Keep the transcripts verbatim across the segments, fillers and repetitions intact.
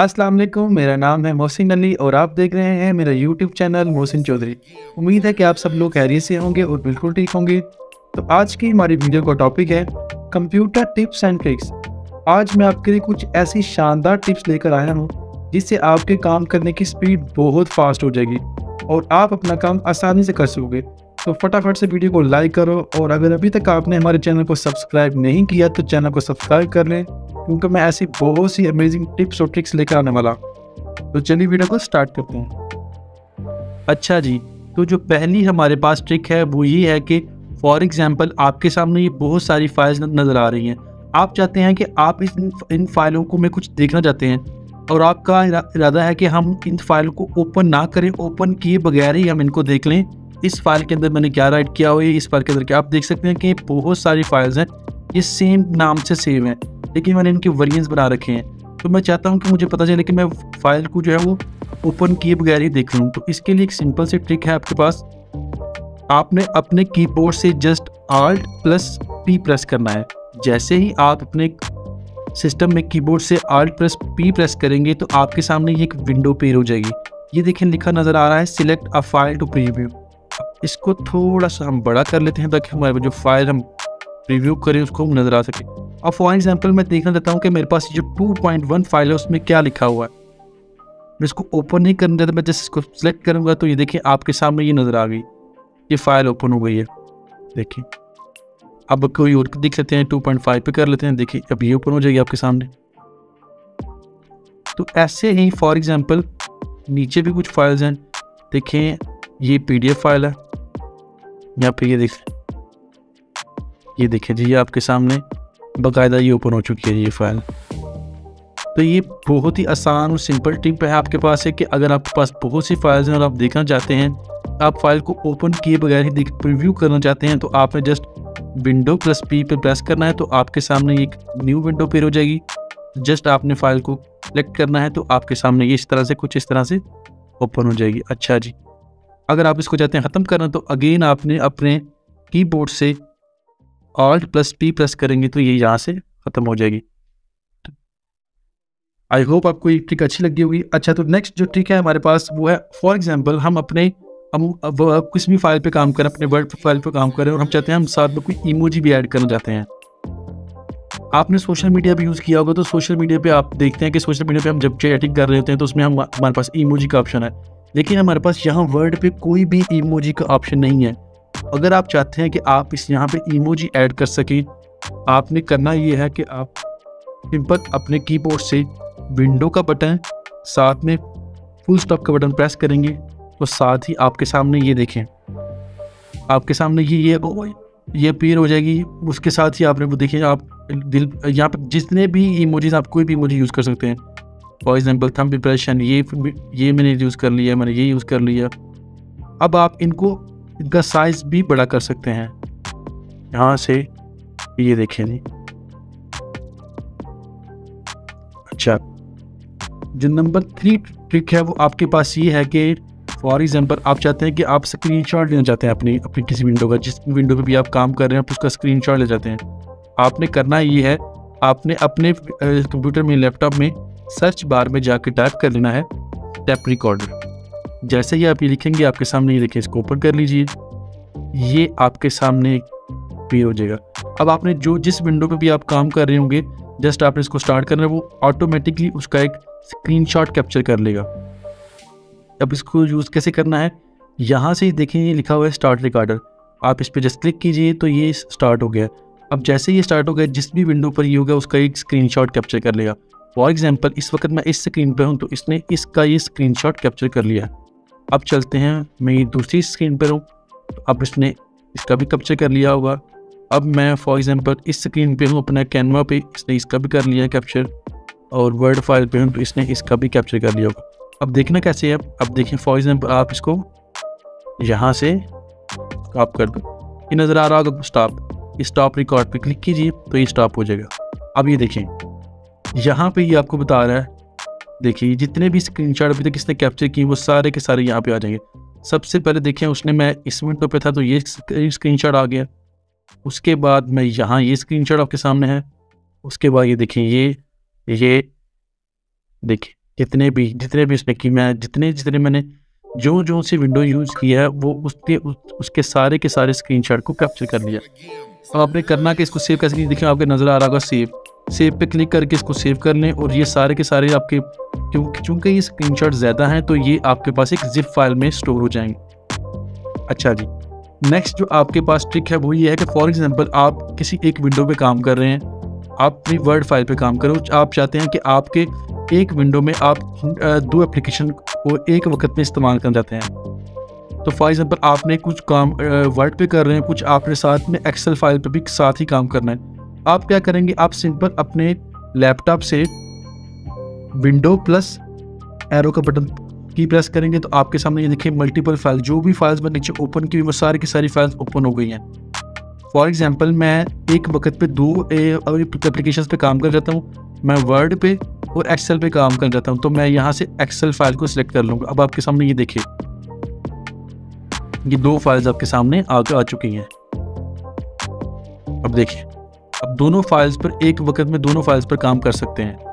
अस्सलाम वालेकुम, मेरा नाम है मोहसिन अली और आप देख रहे हैं मेरा YouTube चैनल मोहसिन चौधरी। उम्मीद है कि आप सब लोग खैरियत से होंगे और बिल्कुल ठीक होंगे। तो आज की हमारी वीडियो का टॉपिक है कंप्यूटर टिप्स एंड ट्रिक्स। आज मैं आपके लिए कुछ ऐसी शानदार टिप्स लेकर आया हूँ जिससे आपके काम करने की स्पीड बहुत फास्ट हो जाएगी और आप अपना काम आसानी से कर सकोगे। तो फटाफट से वीडियो को लाइक करो और अगर अभी तक आपने हमारे चैनल को सब्सक्राइब नहीं किया तो चैनल को सब्सक्राइब कर लें, क्योंकि मैं ऐसी बहुत सी अमेजिंग टिप्स और ट्रिक्स लेकर आने वाला। तो चलिए वीडियो को स्टार्ट करते हैं। अच्छा जी, तो जो पहली हमारे पास ट्रिक है वो ये है कि फॉर एग्जांपल आपके सामने ये बहुत सारी फाइल्स नज़र आ रही हैं। आप चाहते हैं कि आप इस इन फाइलों को में कुछ देखना चाहते हैं और आपका इरादा है कि हम इन फाइल को ओपन ना करें, ओपन किए बगैर ही हम इनको देख लें। इस फाइल के अंदर मैंने क्या राइट किया हुआ है, इस फाइल के अंदर क्या आप देख सकते हैं कि बहुत सारी फाइल्स हैं, ये सेम नाम से सेम हैं लेकिन मैंने इनके वेरिएंट्स बना रखे हैं। तो मैं चाहता हूं कि मुझे पता चले कि मैं फाइल को जो है वो ओपन किए बगैर ही देख लूँ। तो इसके लिए एक सिंपल सी ट्रिक है आपके पास। आपने अपने कीबोर्ड से just Alt plus P press करना है। जैसे ही आप अपने सिस्टम में कीबोर्ड से आल्ट प्लस पी प्रेस करेंगे तो आपके सामने ये एक विंडो पेयर हो जाएगी। ये देखें लिखा नज़र आ रहा है select a file to preview. इसको थोड़ा सा हम बड़ा कर लेते हैं ताकि हमारे जो फाइल हम प्रीव्यू करें उसको हम नज़र आ सके। अब फॉर एग्जांपल मैं देखना चाहता हूँ कि मेरे पास जो टू पॉइंट वन फाइल है उसमें क्या लिखा हुआ है। मैं इसको ओपन नहीं करना चाहता, मैं जस्ट इसको सिलेक्ट करूँगा तो ये देखिए आपके सामने ये नज़र आ गई, ये फाइल ओपन हो गई है। देखिए अब कोई और दिख लेते हैं, टू पॉइंट फाइव पे कर लेते हैं। देखिए अब ये ओपन हो जाएगी आपके सामने। तो ऐसे ही फॉर एग्जांपल नीचे भी कुछ फाइल्स हैं। देखें ये पीडीएफ फाइल है, यहाँ पे ये देख ये देखें जी, ये आपके सामने बाकायदा ये ओपन हो चुकी है ये फाइल। तो ये बहुत ही आसान और सिंपल टिप है आपके पास है कि अगर आपके पास बहुत सी फाइल्स हैं और आप देखना चाहते हैं, आप फाइल को ओपन किए बगैर ही प्रीव्यू करना चाहते हैं, तो आपने जस्ट विंडो प्लस पी पे प्रेस करना है। तो आपके सामने एक न्यू विंडो पेयर हो जाएगी। जस्ट आपने फाइल को सेलेक्ट करना है तो आपके सामने ये इस तरह से कुछ इस तरह से ओपन हो जाएगी। अच्छा जी, अगर आप इसको चाहते हैं ख़त्म करना तो अगेन आपने अपने कीबोर्ड से ऑल्ट प्लस पी प्रेस करेंगे तो ये यहाँ से ख़त्म हो जाएगी। आई होप आपको ये ट्रिक अच्छी लगी होगी। अच्छा, तो नेक्स्ट जो ट्रिक है हमारे पास वो है फॉर एग्ज़ाम्पल हम अपने हम किसी भी फाइल पे काम करें, अपने वर्ड फाइल पे काम करें और हम चाहते हैं हम साथ में कोई इमोजी भी ऐड करना चाहते हैं। आपने सोशल मीडिया भी यूज़ किया होगा, तो सोशल मीडिया पे आप देखते हैं कि सोशल मीडिया पे हम जब चैटिंग कर रहे होते हैं तो उसमें हम हमारे पास इमोजी का ऑप्शन है, लेकिन हमारे पास यहाँ वर्ड पे कोई भी इमोजी का ऑप्शन नहीं है। अगर आप चाहते हैं कि आप इस यहाँ पर इमोजी ऐड कर सकें, आपने करना ये है कि आप सिंपल अपने कीबोर्ड से विंडो का बटन साथ में फुल स्टॉप का बटन प्रेस करेंगे तो साथ ही आपके सामने ये देखें, आपके सामने ये ये ये अपीयर हो जाएगी। उसके साथ ही आपने वो देखिए आप दिल यहाँ पर जितने भी इमोजीज, आप कोई भी इमोजी यूज़ कर सकते हैं। फॉर एग्जांपल थंब इंप्रेशन, ये ये मैंने यूज़ कर लिया, मैंने ये यूज़ कर लिया। अब आप इनको इनका साइज़ भी बड़ा कर सकते हैं यहाँ से, ये देखें जी। अच्छा, जो नंबर थ्री ट्रिक है वो आपके पास ये है कि फॉर एग्जाम्पल आप चाहते हैं कि आप स्क्रीनशॉट लेना चाहते हैं अपनी अपनी किसी विंडो का, जिस विंडो पे भी आप काम कर रहे हैं आप उसका स्क्रीनशॉट ले जाते हैं। आपने करना ये है, आपने अपने कंप्यूटर में लैपटॉप में सर्च बार में जाके टाइप कर लेना है टैप रिकॉर्डर। जैसे ही आप ये लिखेंगे आपके सामने ये देखिए, इसको ओपन कर लीजिए, ये आपके सामने पेयर हो जाएगा। अब आपने जो जिस विंडो पर भी आप काम कर रहे होंगे जस्ट आपने इसको स्टार्ट करना है, वो ऑटोमेटिकली उसका एक स्क्रीनशॉट कैप्चर कर लेगा। अब इसको यूज़ कैसे करना है, यहाँ से देखें ये लिखा हुआ है स्टार्ट रिकॉर्डर, आप इस पर जस्ट क्लिक कीजिए तो ये स्टार्ट हो गया। अब जैसे ये स्टार्ट हो गया जिस भी विंडो पर ये होगा उसका एक स्क्रीनशॉट कैप्चर कर लेगा। फॉर एग्जांपल इस वक्त मैं इस स्क्रीन पर हूँ तो इसने इसका ये स्क्रीनशॉट कैप्चर कर लिया। अब चलते हैं, मैं दूसरी स्क्रीन पर हूँ तो अब इसने इसका भी कैप्चर कर लिया होगा। अब मैं फॉर एग्ज़ाम्पल इस स्क्रीन पर हूँ अपना कैनवा पे, इसने इसका भी कर लिया कैप्चर, और वर्ड फाइल पर हूँ तो इसने इसका भी कैप्चर कर लिया होगा। अब देखना कैसे है, अब देखें फॉर एग्जाम्पल आप इसको यहाँ से स्टॉप कर दो, ये नज़र आ रहा होगा स्टॉप, इस स्टॉप रिकॉर्ड पे क्लिक कीजिए तो ये स्टॉप हो जाएगा। अब ये देखें यहाँ पे ये आपको बता रहा है, देखिए जितने भी स्क्रीनशॉट अभी तक इसने कैप्चर किए वो सारे के सारे यहाँ पे आ जाएंगे। सबसे पहले देखें उसने, मैं इस विंडो पे था तो ये स्क्रीनशॉट आ गया, उसके बाद मैं यहाँ ये स्क्रीनशॉट आपके सामने है, उसके बाद ये देखें ये ये देखिए जितने भी जितने भी इसमें की मैं जितने जितने मैंने जो जो से विंडो यूज़ किया है वो उसके उस, उसके सारे के सारे स्क्रीनशॉट को कैप्चर कर लिया। अब आपने करना कि इसको सेव कैसे कीजिए। देखिए आपके नज़र आ रहा होगा सेव, सेव पे क्लिक करके इसको सेव कर लें। और ये सारे के सारे आपके क्योंकि चूँकि ये स्क्रीनशॉट ज़्यादा हैं तो ये आपके पास एक जिप फाइल में स्टोर हो जाएंगे। अच्छा जी, नेक्स्ट जो आपके पास ट्रिक है वो ये है कि फॉर एग्जांपल आप किसी एक विंडो पे काम कर रहे हैं, आप अपनी वर्ड फाइल पे काम करो, आप चाहते हैं कि आपके एक विंडो में आप दो एप्लीकेशन को एक वक्त में इस्तेमाल करना चाहते हैं। तो फॉर एग्जांपल आपने कुछ काम वर्ड पे कर रहे हैं, कुछ आपने साथ में एक्सेल फाइल पे भी साथ ही काम करना है। आप क्या करेंगे, आप सिंपल अपने लैपटॉप से विंडो प्लस एरो का बटन की प्रेस करेंगे तो आपके सामने ये देखिए मल्टीपल फाइल, जो भी फाइल्स मैं नीचे ओपन की हुई वो सारी की सारी फाइल्स ओपन हो गई हैं। फॉर एग्जांपल मैं एक वक्त पे दो एप्लीकेशंस पे काम कर जाता हूँ, मैं वर्ड पे और एक्सेल पे काम कर जाता हूँ, तो मैं यहाँ से एक्सेल फाइल को सिलेक्ट कर लूँगा। अब आपके सामने ये देखिए ये दो फाइल्स आपके सामने आकर आ चुकी हैं। अब देखिए अब दोनों फाइल्स पर एक वक्त में दोनों फाइल्स पर काम कर सकते हैं।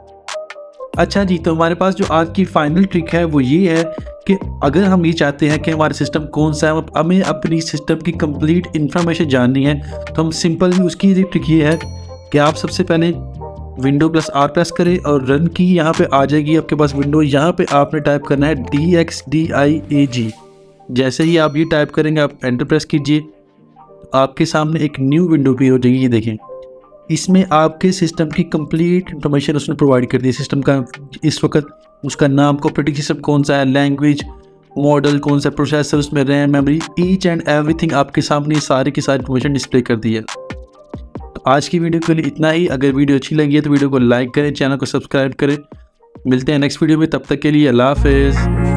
अच्छा जी, तो हमारे पास जो आज की फाइनल ट्रिक है वो ये है कि अगर हम ये चाहते हैं कि हमारा सिस्टम कौन सा है, हमें अपनी सिस्टम की कंप्लीट इन्फॉर्मेशन जाननी है, तो हम सिंपल भी उसकी ट्रिक ये है कि आप सबसे पहले विंडो प्लस आर प्रेस करें और रन की यहाँ पे आ जाएगी आपके पास विंडो। यहाँ पे आपने टाइप करना है D X D I A G. जैसे ही आप ये टाइप करेंगे आप एंटर प्रेस कीजिए, आपके सामने एक न्यू विंडो भी हो जाएगी। ये देखें इसमें आपके सिस्टम की कंप्लीट इंफॉर्मेशन उसने प्रोवाइड कर दी, सिस्टम का इस वक्त उसका नाम, ऑपरेटिंग सिस्टम कौन सा है, लैंग्वेज, मॉडल कौन सा, प्रोसेसर, उसमें RAM, memory, each and everything आपके सामने सारी की सारी इंफॉर्मेशन डिस्प्ले कर दी है। तो आज की वीडियो के लिए इतना ही। अगर वीडियो अच्छी लगी है तो वीडियो को लाइक करें, चैनल को सब्सक्राइब करें। मिलते हैं नेक्स्ट वीडियो में, तब तक के लिए अल्लाह हाफिज़।